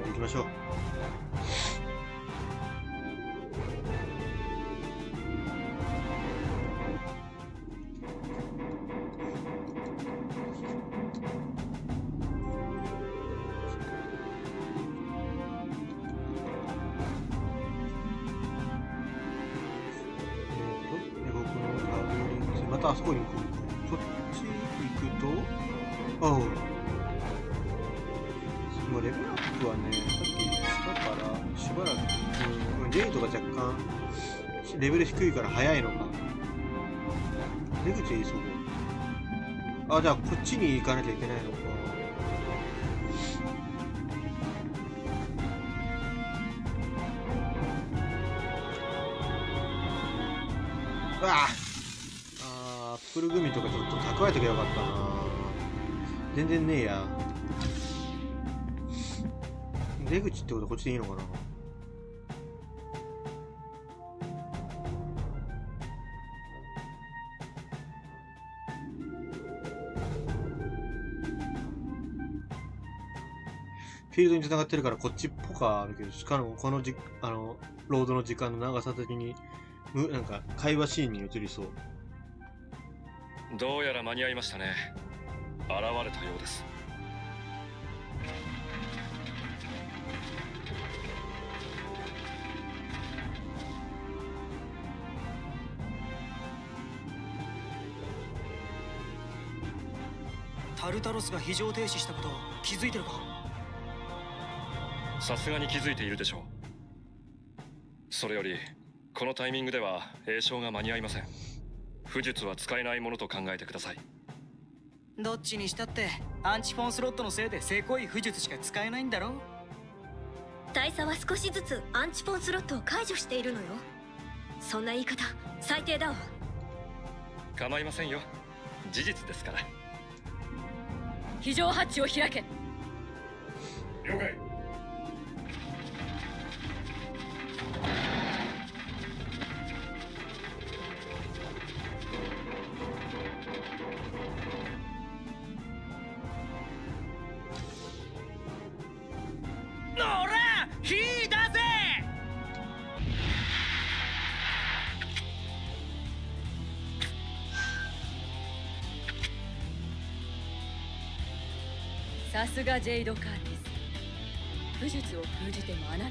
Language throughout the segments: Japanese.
んでいきましょう。またあそこに行く。こっち行くと、ああ。レベルアップはね、さっきしたから、しばらく、レイドが若干、レベル低いから早いのか。出口急ごう。あ、じゃあこっちに行かなきゃいけないのか。うわあ、アップルグミとかちょっと蓄えときゃよかったな。全然ねえや。出口ってことはこっちでいいのかな。フィールドに繋がってるからこっちっぽかあるけど、しかもこのロードの時間の長さ的になんか会話シーンに移りそう。どうやら間に合いましたね。現れたようです。タルタロスが非常停止したことを気づいてるか。さすがに気づいているでしょう。それよりこのタイミングでは詠唱が間に合いません。巫術は使えないものと考えてください。どっちにしたってアンチフォンスロットのせいでせこい巫術しか使えないんだろ。大佐は少しずつアンチフォンスロットを解除しているのよ。そんな言い方最低だわ。構いませんよ、事実ですから。非常ハッチを開け。了解。ノラ、火だぜ。さすがジェイド・カーティス。武術を封じても侮れない。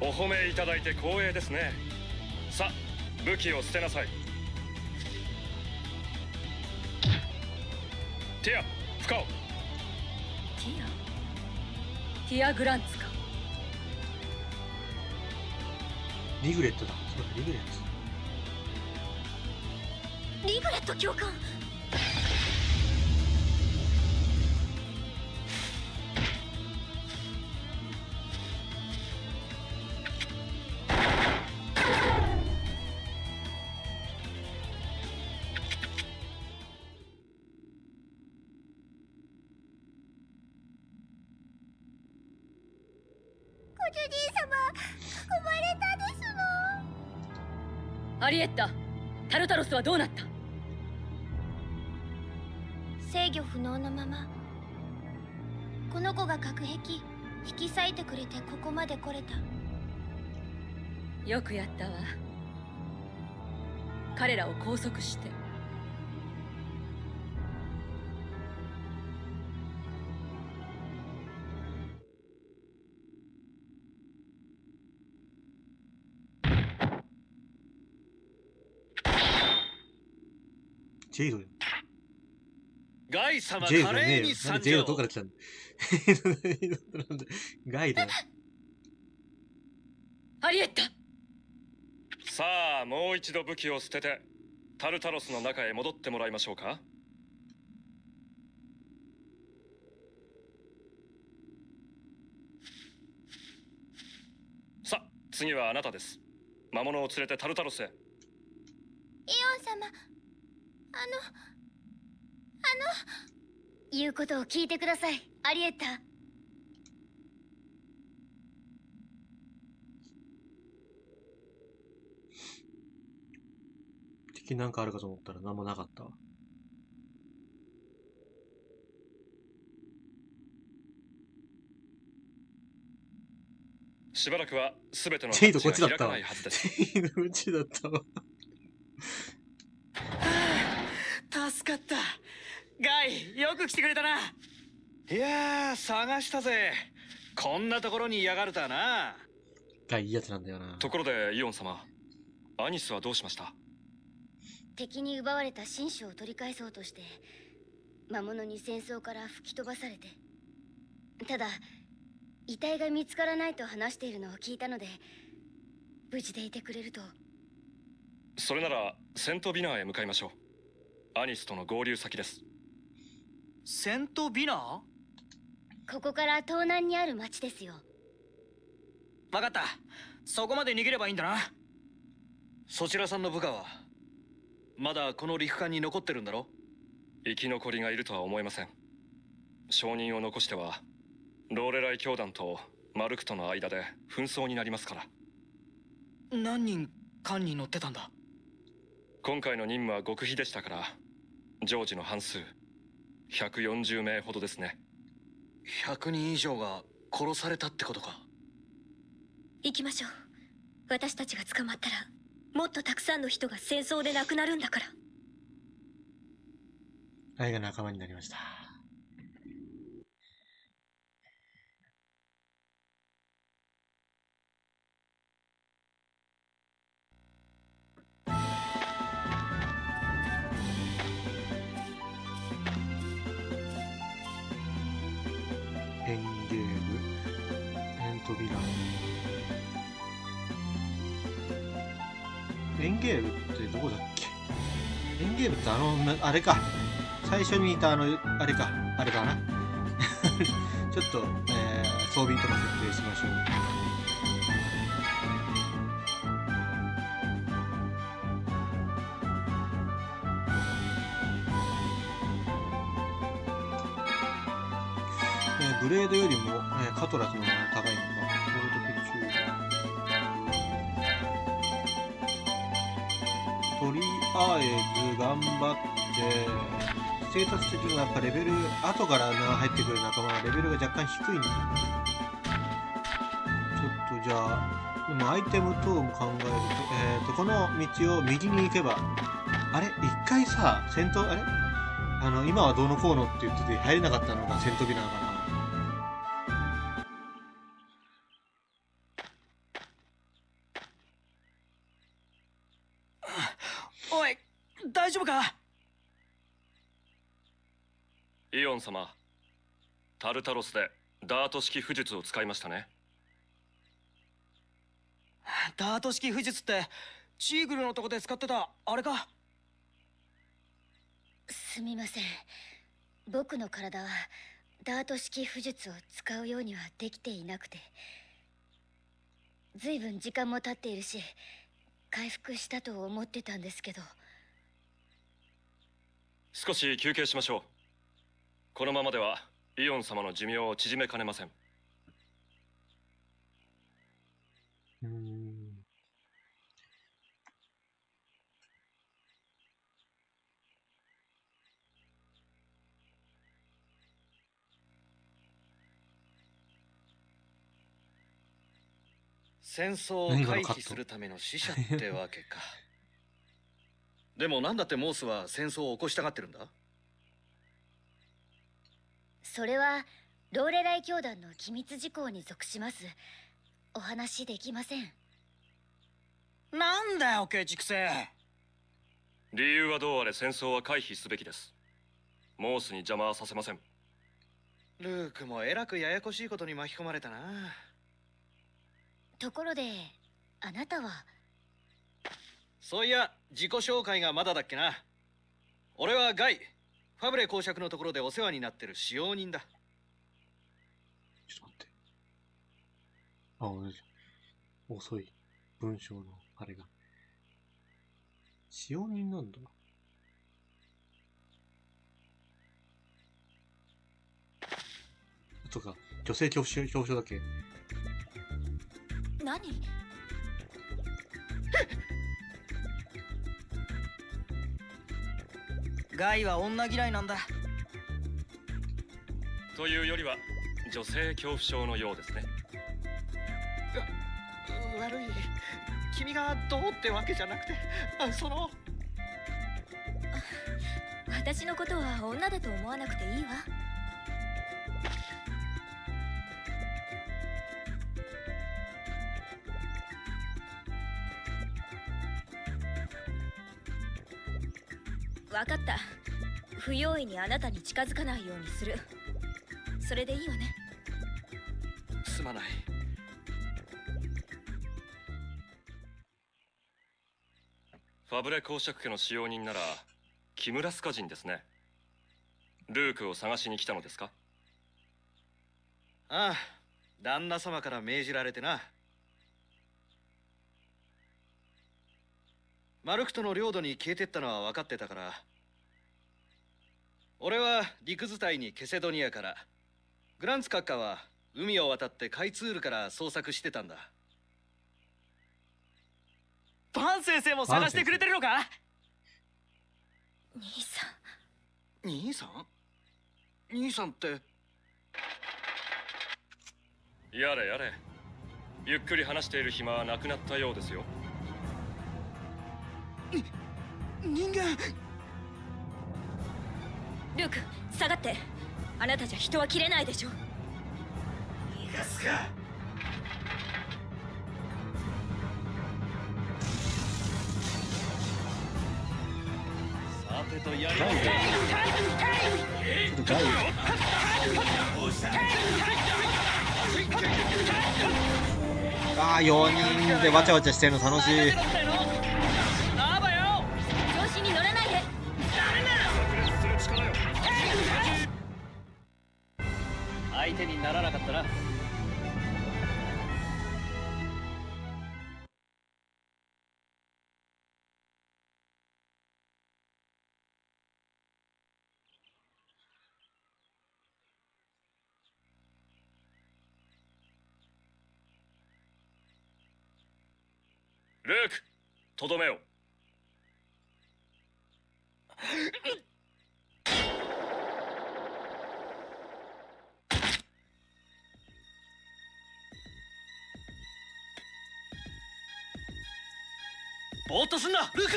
お褒めいただいて光栄ですね。さあ、武器を捨てなさい。ティア、使おう。ティアグランツか。リグレットだ。そうだ、リグレット。リグレット教官。主人様、囲まれたですの。アリエッタ、タルタロスはどうなった？制御不能のまま。この子が隔壁引き裂いてくれてここまで来れた。よくやったわ。彼らを拘束して。ジェイドだよ。ガイ様、ジェイドじゃねえよ。なんでジェイドどこから来たんだ。ガイだよ。アリエッタ。さあ、もう一度武器を捨てて、タルタロスの中へ戻ってもらいましょうか。さあ、次はあなたです。魔物を連れてタルタロスへ。イオン様。言うことを聞いてください、アリエッタ。敵なんかあるかと思ったら何もなかった。しばらくは全ての街が開かないはずです。ジェイドこっちだったわ。助かった。ガイ、よく来てくれたな。いやー、探したぜ。こんなところにいやがるとはな。ガイいいやつなんだよな。ところでイオン様、アニスはどうしました？敵に奪われた神将を取り返そうとして魔物に戦争から吹き飛ばされて、ただ遺体が見つからないと話しているのを聞いたので、無事でいてくれると。それならセントビナーへ向かいましょう。アニスとの合流先です。セントビナー？ここから東南にある町ですよ。分かった。そこまで逃げればいいんだな。そちらさんの部下はまだこの陸艦に残ってるんだろ？生き残りがいるとは思えません。証人を残してはローレライ教団とマルクとの間で紛争になりますから。何人艦に乗ってたんだ？今回の任務は極秘でしたから、常時の半数140名ほどですね。100人以上が殺されたってことか。行きましょう。私たちが捕まったらもっとたくさんの人が戦争で亡くなるんだから。愛が仲間になりました。エンゲーム、エントビラー。エンゲームってどこだっけ？エンゲームってあれか。最初にいたあれか。あれかな。ちょっと、装備とか設定しましょう。グレードよりもカトラスの方が高いのか。とりあえず頑張って、ステータス的にはやっぱレベル、後から入ってくる仲間はレベルが若干低いので、ちょっとじゃあでもアイテム等も考えると、この道を右に行けば、あれ一回さ戦闘、あれ今はどうのこうのって言ってて入れなかったのが戦闘機なのかな。イオン様、タルタロスでダート式符術を使いましたね。ダート式符術ってチーグルのとこで使ってたあれか。すみません、僕の体はダート式符術を使うようにはできていなくて、ずいぶん時間も経っているし回復したと思ってたんですけど。少し休憩しましょう。このままではイオン様の寿命を縮めかねません。戦争を回避するための使者ってわけか。でもなんだってモースは戦争を起こしたがってるんだ？それはローレライ教団の機密事項に属します。お話できません。なんだよケチくせ。理由はどうあれ戦争は回避すべきです。モースに邪魔はさせません。ルークもえらくややこしいことに巻き込まれたな。ところであなたは？そういや、自己紹介がまだだっけな。俺はガイ、ファブレ公爵のところでお世話になってる使用人だ。ちょっと待って。あ、遅い。文章のあれが。使用人なんだ。あとか、女性恐怖症、だっけ。何？ガイは女嫌いなんだ。というよりは女性恐怖症のようですね。悪い。君がどうってわけじゃなくて、私のことは女だと思わなくていいわ。分かった。不用意にあなたに近づかないようにする。それでいいわね。すまない。ファブレ公爵家の使用人ならキムラスカ人ですね。ルークを探しに来たのですか？ああ、旦那様から命じられてな。マルクトの領土に消えてったのは分かってたから、俺は陸伝いにケセドニアから、グランツ閣下は海を渡ってカイツールから捜索してたんだ。パン先生も探してくれてるのか？兄さんって。やれやれ、ゆっくり話している暇はなくなったようですよ。人間。ルーク、下がって。あなたじゃ人は切れないでしょ。逃がすか。さてとやりましょう。ああ、4人でわちゃわちゃしてるの楽しい。相手にならなかったな。ルーク、とどめを。ぼーっとすんな、ルーク。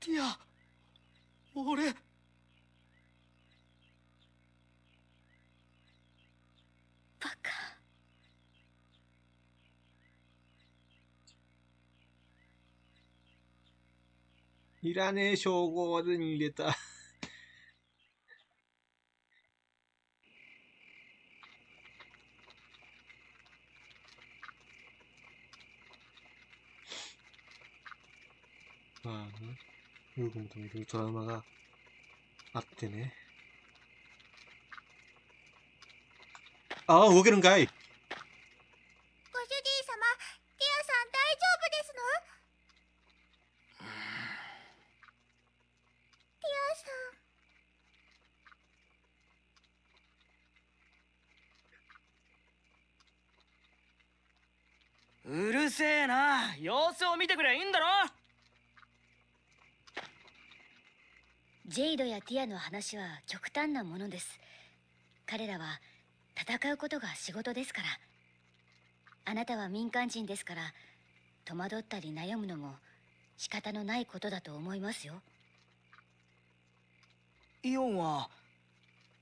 ティア、俺。いらねえ称号を手に入れた。まあ、ルークといるトラウマがあってね。ああ、動けるんかい。うるせえな。様子を見てくれ。いいんだろ。ジェイドやティアの話は極端なものです。彼らは戦うことが仕事ですから。あなたは民間人ですから、戸惑ったり悩むのも仕方のないことだと思いますよ。イオンは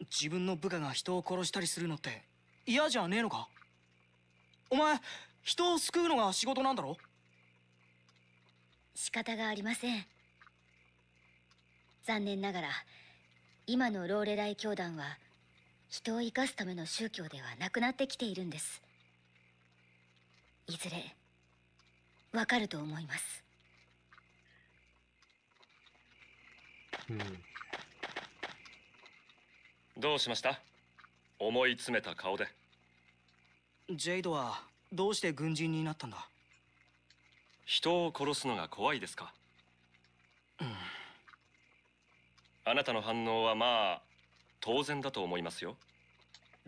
自分の部下が人を殺したりするのって嫌じゃねえのか？お前、人を救うのが仕事なんだろ？仕方がありません。残念ながら今のローレライ教団は人を生かすための宗教ではなくなってきているんです。いずれわかると思います。どうしました？思い詰めた顔で。ジェイドはどうして軍人になったんだ？人を殺すのが怖いですか？あなたの反応はまあ当然だと思いますよ。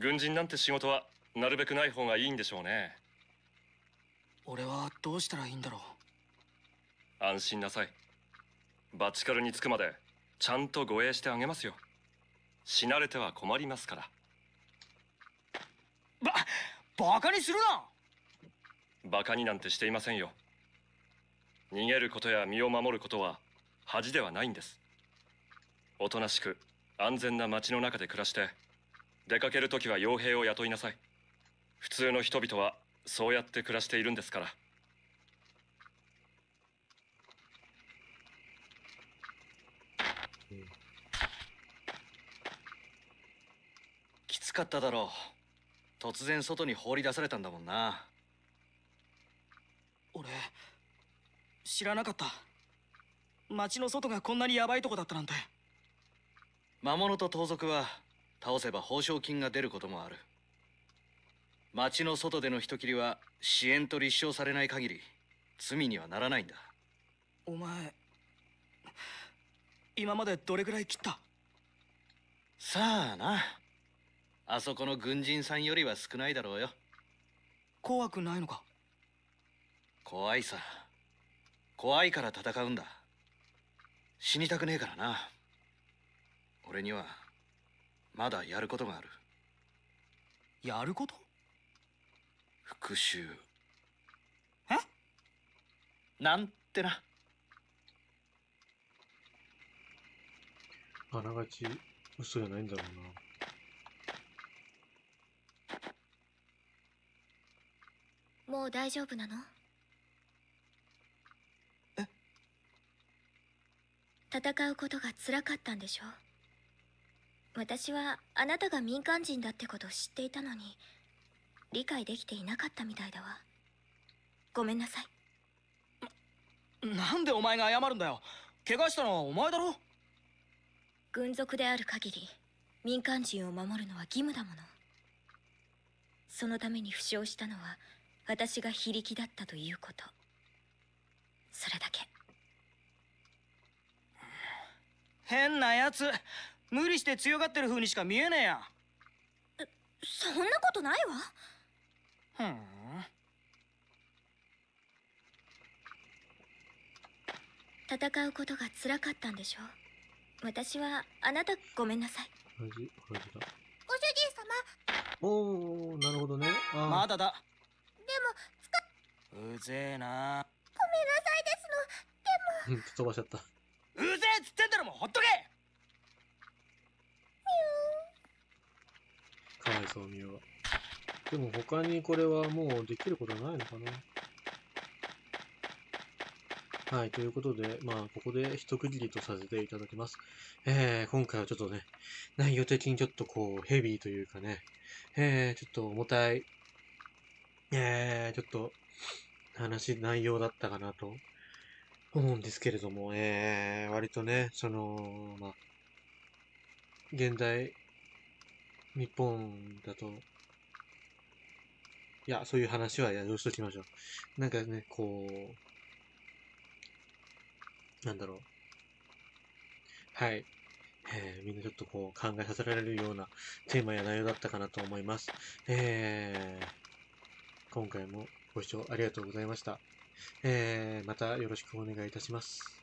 軍人なんて仕事はなるべくない方がいいんでしょうね。俺はどうしたらいいんだろう。安心なさい。バチカルに着くまでちゃんと護衛してあげますよ。死なれては困りますから。バカにするな。バカになんてしていませんよ。逃げることや身を守ることは恥ではないんです。おとなしく安全な町の中で暮らして、出かけるときは傭兵を雇いなさい。普通の人々はそうやって暮らしているんですから。きつかっただろう。突然外に放り出されたんだもんな。俺知らなかった。町の外がこんなにヤバいとこだったなんて。魔物と盗賊は倒せば報奨金が出ることもある。町の外での人斬りは支援と立証されない限り罪にはならないんだ。お前今までどれぐらい切った？さあな。あそこの軍人さんよりは少ないだろうよ。怖くないのか？怖いさ。怖いから戦うんだ。死にたくねえからな。俺にはまだやることがある。やること？復讐。え？なんてな。あながち嘘じゃないんだろうな。もう大丈夫なの？え？戦うことが辛かったんでしょ？私はあなたが民間人だってことを知っていたのに理解できていなかったみたいだわ。ごめんなさい。なんでお前が謝るんだよ。怪我したのはお前だろ。軍属である限り民間人を守るのは義務だもの。そのために負傷したのは私が非力だったということ、それだけ。変なやつ。無理して強がってる風にしか見えねえや。そんなことないわ。ふん。戦うことが辛かったんでしょ。私はあなた、ごめんなさい。同じだ。ご主人様。おお、なるほどね。まだだ。でも、うぜえな。ごめんなさいですの。でも。吹っ飛ばしちゃった。うぜえっつってんだろ、もうほっとけ。かわいそうみおは。でも他にこれはもうできることはないのかな。はい、ということで、まあここで一区切りとさせていただきます。今回はちょっとね、内容的にちょっとこうヘビーというかね、ちょっと重たい、ちょっと内容だったかなと思うんですけれども、割とね、その、まあ、現代、日本だと、いや、そういう話はやめときましょう。なんかね、こう、なんだろう。はい。みんなちょっとこう考えさせられるようなテーマや内容だったかなと思います。今回もご視聴ありがとうございました。またよろしくお願いいたします。